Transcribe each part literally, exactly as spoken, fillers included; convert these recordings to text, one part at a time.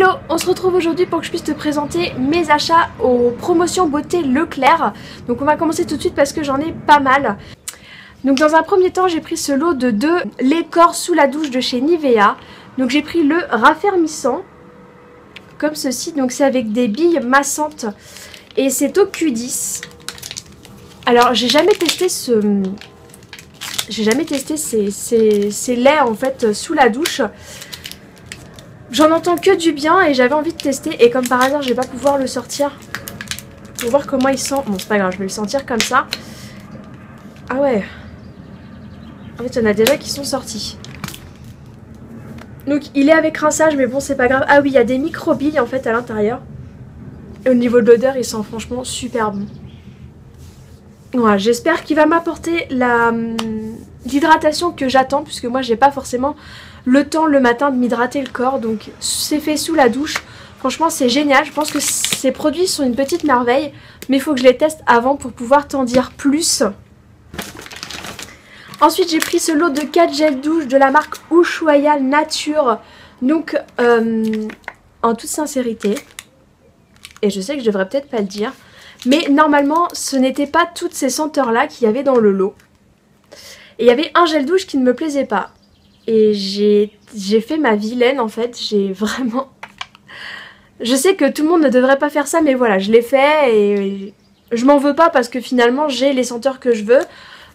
Hello, on se retrouve aujourd'hui pour que je puisse te présenter mes achats aux promotions beauté Leclerc. Donc on va commencer tout de suite parce que j'en ai pas mal. Donc dans un premier temps, j'ai pris ce lot de deux laits corps sous la douche de chez Nivea. Donc j'ai pris le raffermissant, comme ceci. Donc c'est avec des billes massantes et c'est au Q dix. Alors j'ai jamais testé ce... J'ai jamais testé ces, ces, ces laits en fait sous la douche. J'en entends que du bien et j'avais envie de tester. Et comme par hasard, je vais pas pouvoir le sortir pour voir comment il sent. Bon, c'est pas grave, je vais le sentir comme ça. Ah ouais. En fait, il y en a déjà qui sont sortis. Donc, il est avec rinçage, mais bon, c'est pas grave. Ah oui, il y a des microbilles en fait à l'intérieur. Et au niveau de l'odeur, il sent franchement super bon. Voilà, j'espère qu'il va m'apporter la... l'hydratation que j'attends, puisque moi j'ai pas forcément le temps le matin de m'hydrater le corps, donc c'est fait sous la douche. Franchement c'est génial, je pense que ces produits sont une petite merveille, mais il faut que je les teste avant pour pouvoir t'en dire plus. Ensuite j'ai pris ce lot de quatre gels douche de la marque Ushuaïa Nature, donc euh, en toute sincérité, et je sais que je devrais peut-être pas le dire, mais normalement ce n'était pas toutes ces senteurs là qu'il y avait dans le lot. Et il y avait un gel douche qui ne me plaisait pas. Et j'ai fait ma vilaine en fait. J'ai vraiment... Je sais que tout le monde ne devrait pas faire ça, mais voilà, je l'ai fait et je m'en veux pas parce que finalement j'ai les senteurs que je veux.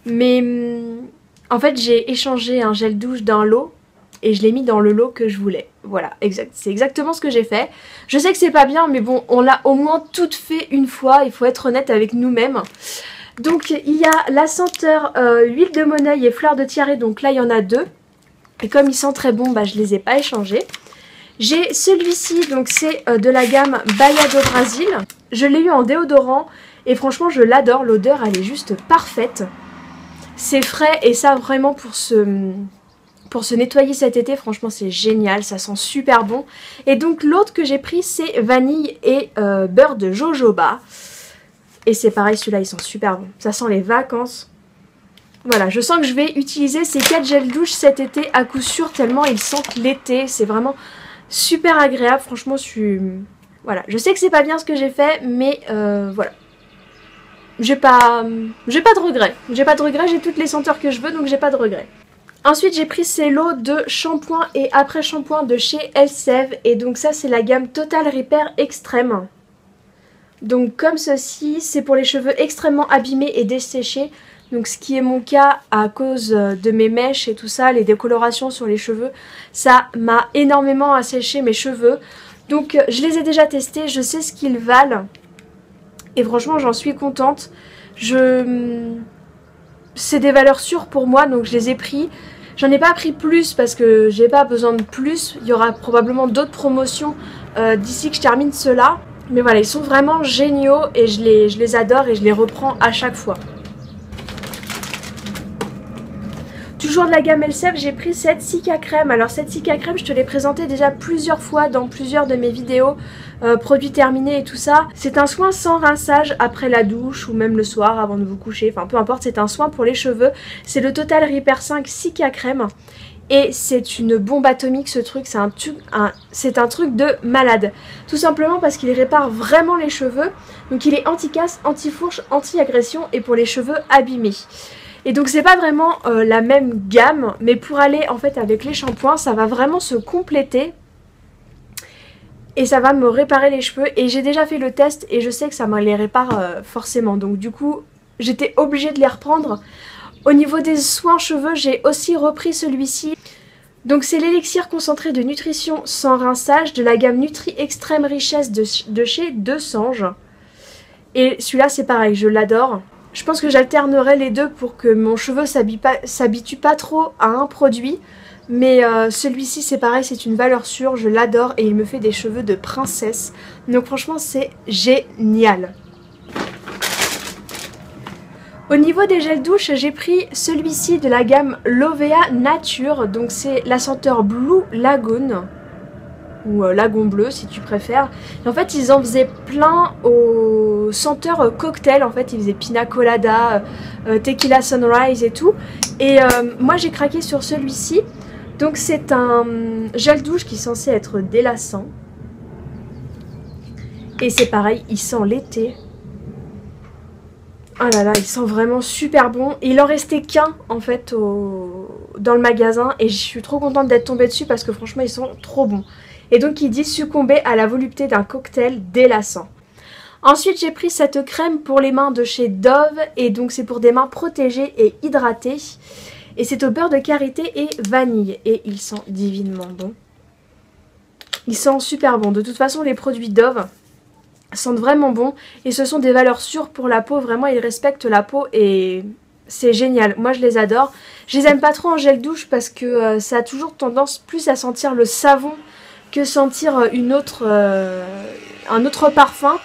Mais en fait j'ai échangé un gel douche d'un lot et je l'ai mis dans le lot que je voulais. Voilà, exact, c'est exactement ce que j'ai fait. Je sais que c'est pas bien, mais bon, on l'a au moins toute fait une fois. Il faut être honnête avec nous-mêmes. Donc il y a la senteur euh, huile de monoeil et fleur de tiare, donc là il y en a deux. Et comme ils sentent très bon, bah, je les ai pas échangés. J'ai celui-ci, donc c'est euh, de la gamme Baía do Brasil. Je l'ai eu en déodorant et franchement je l'adore, l'odeur elle est juste parfaite. C'est frais et ça vraiment pour se, pour se nettoyer cet été, franchement c'est génial, ça sent super bon. Et donc l'autre que j'ai pris c'est vanille et euh, beurre de jojoba. Et c'est pareil, celui-là, il sent super bon. Ça sent les vacances. Voilà, je sens que je vais utiliser ces quatre gels douche cet été à coup sûr, tellement ils sentent l'été. C'est vraiment super agréable. Franchement, je suis... Voilà, je sais que c'est pas bien ce que j'ai fait, mais euh, voilà. J'ai pas... J'ai pas de regrets. J'ai pas de regrets, j'ai toutes les senteurs que je veux, donc j'ai pas de regrets. Ensuite, j'ai pris ces lots de shampoing et après-shampoing de chez Elsève. Et donc ça, c'est la gamme Total Repair Extrême. Donc comme ceci, c'est pour les cheveux extrêmement abîmés et desséchés. Donc ce qui est mon cas à cause de mes mèches et tout ça, les décolorations sur les cheveux, ça m'a énormément asséché mes cheveux. Donc je les ai déjà testés, je sais ce qu'ils valent. Et franchement j'en suis contente. Je... C'est des valeurs sûres pour moi, donc je les ai pris. J'en ai pas pris plus parce que j'ai pas besoin de plus. Il y aura probablement d'autres promotions euh, d'ici que je termine cela. Mais voilà, ils sont vraiment géniaux et je les, je les adore et je les reprends à chaque fois. Toujours de la gamme Elsève, j'ai pris cette Cica Crème. Alors cette Cica Crème, je te l'ai présentée déjà plusieurs fois dans plusieurs de mes vidéos, euh, produits terminés et tout ça. C'est un soin sans rinçage après la douche ou même le soir avant de vous coucher. Enfin peu importe, c'est un soin pour les cheveux. C'est le Total Repair cinq Cica Crème. Et c'est une bombe atomique ce truc, c'est un, un, un truc de malade. Tout simplement parce qu'il répare vraiment les cheveux. Donc il est anti-casse, anti-fourche, anti-agression et pour les cheveux abîmés. Et donc c'est pas vraiment euh, la même gamme, mais pour aller en fait avec les shampoings, ça va vraiment se compléter. Et ça va me réparer les cheveux. Et j'ai déjà fait le test et je sais que ça me les répare euh, forcément. Donc du coup, j'étais obligée de les reprendre. Au niveau des soins cheveux, j'ai aussi repris celui-ci. Donc c'est l'élixir concentré de nutrition sans rinçage de la gamme Nutri Extrême Richesse de, de chez Deux Sangs. Et celui-là c'est pareil, je l'adore. Je pense que j'alternerai les deux pour que mon cheveu s'habitue pas, pas trop à un produit. Mais euh, celui-ci c'est pareil, c'est une valeur sûre, je l'adore et il me fait des cheveux de princesse. Donc franchement c'est génial. Au niveau des gels douche, j'ai pris celui-ci de la gamme Lovea Nature, donc c'est la senteur Blue Lagoon, ou euh, Lagon Bleu si tu préfères. Et en fait ils en faisaient plein aux senteurs cocktail, en fait ils faisaient Pina Colada, euh, Tequila Sunrise et tout. Et euh, moi j'ai craqué sur celui-ci, donc c'est un gel douche qui est censé être délassant. Et c'est pareil, il sent l'été. Oh là là, il sent vraiment super bon. Et il en restait qu'un en fait au... dans le magasin. Et je suis trop contente d'être tombée dessus parce que franchement ils sont trop bons. Et donc il dit succomber à la volupté d'un cocktail délassant. Ensuite j'ai pris cette crème pour les mains de chez Dove. Et donc c'est pour des mains protégées et hydratées. Et c'est au beurre de karité et vanille. Et il sent divinement bon. Il sent super bon. De toute façon les produits Dove sentent vraiment bon et ce sont des valeurs sûres pour la peau, vraiment ils respectent la peau et c'est génial, moi je les adore. Je les aime pas trop en gel douche parce que euh, ça a toujours tendance plus à sentir le savon que sentir une autre, euh, un autre parfum,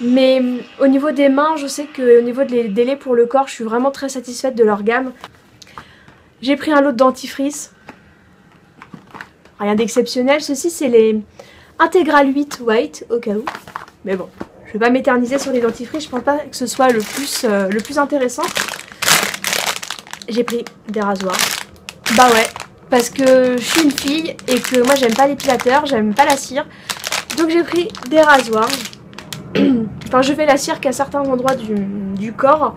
mais euh, au niveau des mains je sais que au niveau des délais pour le corps je suis vraiment très satisfaite de leur gamme. J'ai pris un lot de dentifrice, rien d'exceptionnel, ceci c'est les Intégral huit White au cas où. Mais bon, je vais pas m'éterniser sur les dentifrices, je pense pas que ce soit le plus, euh, le plus intéressant. J'ai pris des rasoirs. Bah ouais, parce que je suis une fille et que moi j'aime pas l'épilateur, j'aime pas la cire. Donc j'ai pris des rasoirs. Enfin je fais la cire qu'à certains endroits du, du corps.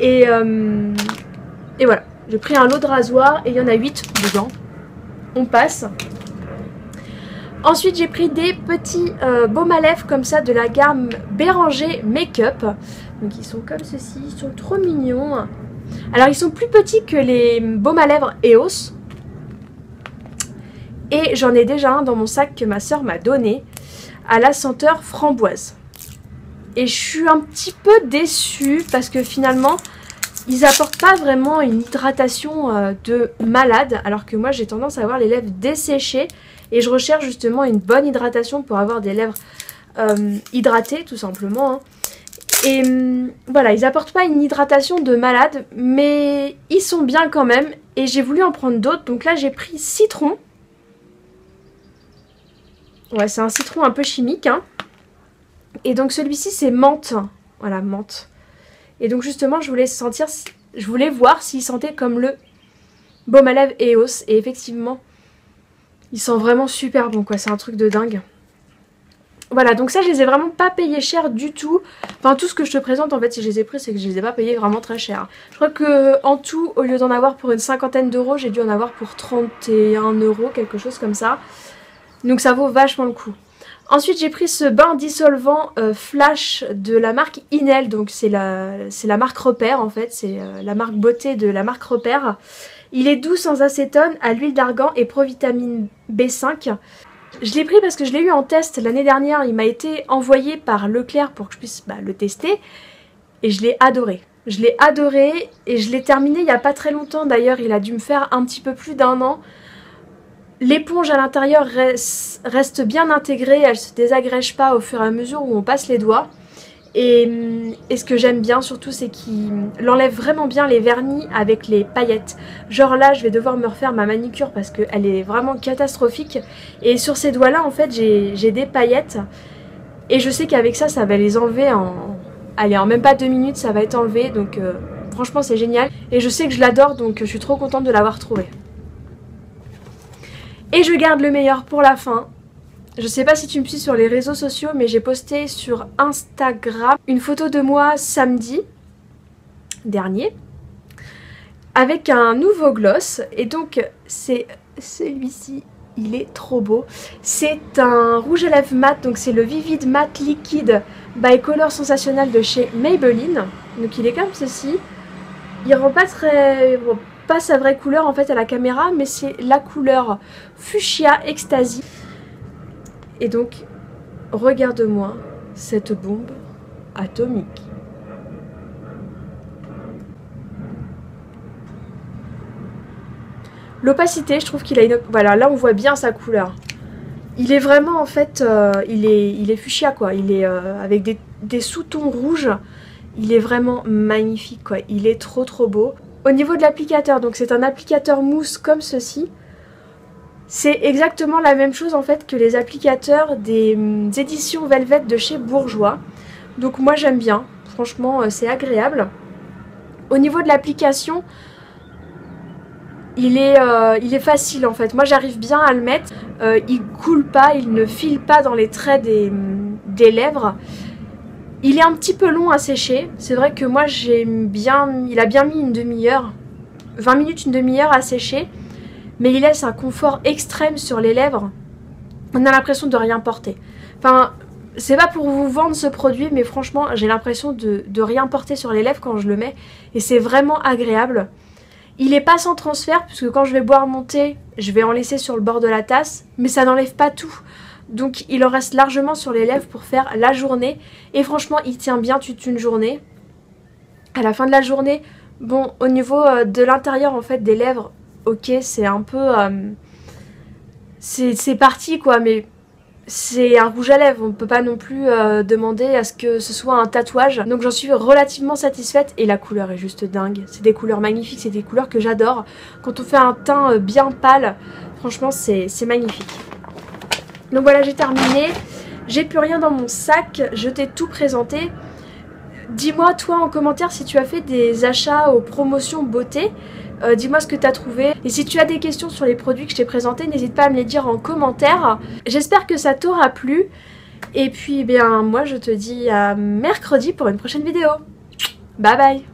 Et, euh, et voilà, j'ai pris un lot de rasoirs et il y en a huit dedans. On passe. Ensuite j'ai pris des petits euh, baumes à lèvres comme ça de la gamme Béranger Makeup. Donc ils sont comme ceci, ils sont trop mignons. Alors ils sont plus petits que les baumes à lèvres Eos. Et j'en ai déjà un dans mon sac que ma soeur m'a donné à la senteur framboise. Et je suis un petit peu déçue parce que finalement ils apportent pas vraiment une hydratation euh, de malade. Alors que moi j'ai tendance à avoir les lèvres desséchées. Et je recherche justement une bonne hydratation pour avoir des lèvres euh, hydratées tout simplement. Hein. Et euh, voilà, ils apportent pas une hydratation de malade, mais ils sont bien quand même. Et j'ai voulu en prendre d'autres, donc là j'ai pris citron. Ouais, c'est un citron un peu chimique. Hein. Et donc celui-ci c'est menthe. Voilà, menthe. Et donc justement je voulais sentir, je voulais voir s'il sentait comme le baume à lèvres Eos. Et effectivement... il sent vraiment super bon quoi, c'est un truc de dingue. Voilà, donc ça je les ai vraiment pas payés cher du tout. Enfin tout ce que je te présente en fait si je les ai pris c'est que je les ai pas payés vraiment très cher. Je crois que en tout au lieu d'en avoir pour une cinquantaine d'euros j'ai dû en avoir pour trente et un euros, quelque chose comme ça. Donc ça vaut vachement le coup. Ensuite j'ai pris ce bain dissolvant euh, flash de la marque Inel. Donc c'est la, la marque Repère en fait, c'est euh, la marque beauté de la marque Repère. Il est doux sans acétone, à l'huile d'argan et provitamine B cinq. Je l'ai pris parce que je l'ai eu en test l'année dernière. Il m'a été envoyé par Leclerc pour que je puisse bah, le tester. Et je l'ai adoré. Je l'ai adoré et je l'ai terminé il n'y a pas très longtemps. D'ailleurs, il a dû me faire un petit peu plus d'un an. L'éponge à l'intérieur reste bien intégrée. Elle ne se désagrège pas au fur et à mesure où on passe les doigts. Et, et ce que j'aime bien surtout c'est qu'il enlève vraiment bien les vernis avec les paillettes. Genre là je vais devoir me refaire ma manicure parce qu'elle est vraiment catastrophique. Et sur ces doigts là en fait j'ai des paillettes. Et je sais qu'avec ça ça va les enlever en... allez, en même pas deux minutes ça va être enlevé. Donc euh, franchement c'est génial. Et je sais que je l'adore donc je suis trop contente de l'avoir trouvé. Et je garde le meilleur pour la fin. Je sais pas si tu me suis sur les réseaux sociaux, mais j'ai posté sur Instagram une photo de moi samedi dernier avec un nouveau gloss. Et donc, c'est celui-ci, il est trop beau. C'est un rouge à lèvres mat, donc c'est le Vivid Matte Liquid by Color Sensational de chez Maybelline. Donc il est comme ceci. Il rend pas très... bon, pas sa vraie couleur en fait à la caméra, mais c'est la couleur Fuchsia Ecstasy. Et donc, regarde-moi cette bombe atomique. L'opacité, je trouve qu'il a une... voilà, là on voit bien sa couleur. Il est vraiment en fait... Euh, il, est, il est fuchsia quoi. Il est euh, avec des, des sous-tons rouges. Il est vraiment magnifique quoi. Il est trop trop beau. Au niveau de l'applicateur, donc c'est un applicateur mousse comme ceci. C'est exactement la même chose en fait que les applicateurs des éditions Velvet de chez Bourjois. Donc moi j'aime bien, franchement c'est agréable. Au niveau de l'application, Il est, euh, il est facile en fait, moi j'arrive bien à le mettre, euh, il coule pas, il ne file pas dans les traits des, des lèvres. Il est un petit peu long à sécher, c'est vrai que moi j'ai bien, il a bien mis une demi-heure, vingt minutes, une demi-heure à sécher, mais il laisse un confort extrême sur les lèvres, on a l'impression de rien porter. Enfin, c'est pas pour vous vendre ce produit, mais franchement j'ai l'impression de, de rien porter sur les lèvres quand je le mets, et c'est vraiment agréable. Il n'est pas sans transfert, puisque quand je vais boire mon thé, je vais en laisser sur le bord de la tasse, mais ça n'enlève pas tout. Donc il en reste largement sur les lèvres pour faire la journée. Et franchement, il tient bien toute une journée. À la fin de la journée, bon, au niveau de l'intérieur en fait des lèvres, ok, c'est un peu... Euh, c'est parti quoi, mais c'est un rouge à lèvres. On ne peut pas non plus euh, demander à ce que ce soit un tatouage. Donc j'en suis relativement satisfaite et la couleur est juste dingue. C'est des couleurs magnifiques, c'est des couleurs que j'adore. Quand on fait un teint bien pâle, franchement c'est magnifique. Donc voilà, j'ai terminé. J'ai plus rien dans mon sac, je t'ai tout présenté. Dis-moi toi en commentaire si tu as fait des achats aux promotions beauté. Euh, dis-moi ce que tu as trouvé. Et si tu as des questions sur les produits que je t'ai présentés, n'hésite pas à me les dire en commentaire. J'espère que ça t'aura plu. Et puis eh bien moi je te dis à mercredi pour une prochaine vidéo. Bye bye.